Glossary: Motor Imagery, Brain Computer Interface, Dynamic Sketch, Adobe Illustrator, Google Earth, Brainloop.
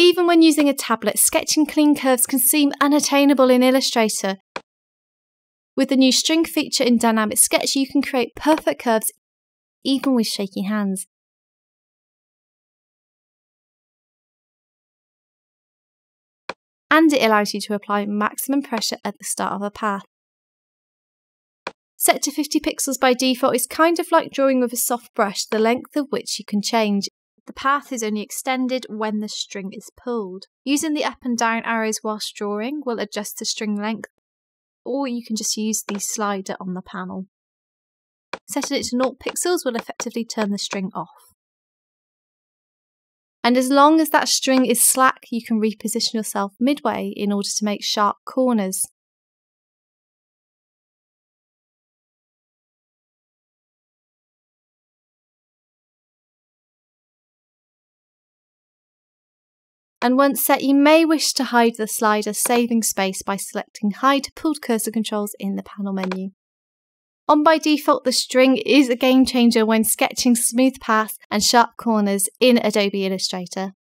Even when using a tablet, sketching clean curves can seem unattainable in Illustrator. With the new string feature in Dynamic Sketch, you can create perfect curves even with shaky hands. And it allows you to apply maximum pressure at the start of a path. Set to 50 pixels by default is kind of like drawing with a soft brush, the length of which you can change. The path is only extended when the string is pulled. Using the up and down arrows whilst drawing will adjust the string length, or you can just use the slider on the panel. Setting it to 0 pixels will effectively turn the string off. And as long as that string is slack, you can reposition yourself midway in order to make sharp corners. And once set, you may wish to hide the slider, saving space by selecting Hide Pulled Cursor Controls in the panel menu. On by default, the string is a game changer when sketching smooth paths and sharp corners in Adobe Illustrator.